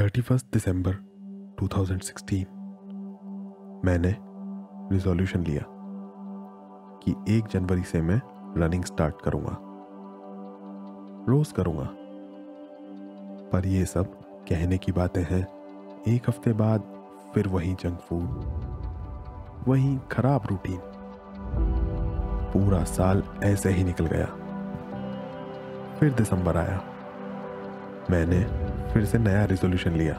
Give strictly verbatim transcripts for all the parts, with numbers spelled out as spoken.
इकतीस दिसंबर दो हज़ार सोलह मैंने रिजोल्यूशन लिया कि एक जनवरी से मैं रनिंग स्टार्ट करूँगा, रोज़ करूँगा। पर ये सब कहने की बातें हैं। एक हफ्ते बाद फिर वही जंक फूड, वही खराब रूटीन। पूरा साल ऐसे ही निकल गया। फिर दिसंबर आया। मैंने फिर से नया रिजोल्यूशन लिया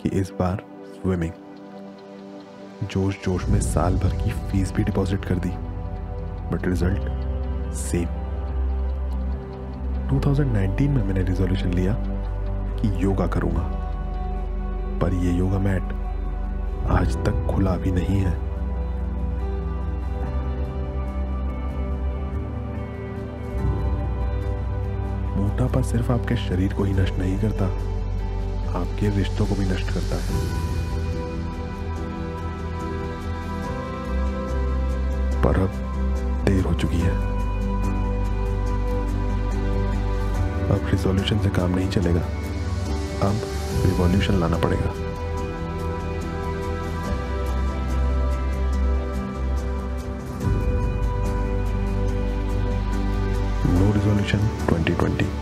कि इस बार स्विमिंग। जोश जोश में साल भर की फीस भी डिपॉजिट कर दी, बट रिजल्ट सेम। दो हज़ार उन्नीस में मैंने रिजोल्यूशन लिया कि योगा करूँगा, पर ये योगा मैट आज तक खुला भी नहीं है। मोटापा सिर्फ आपके शरीर को ही नष्ट नहीं करता, आपके रिश्तों को भी नष्ट करता है। पर अब देर हो चुकी है। अब रिजोल्यूशन से काम नहीं चलेगा, अब रिवॉल्यूशन लाना पड़ेगा। No resolution twenty twenty.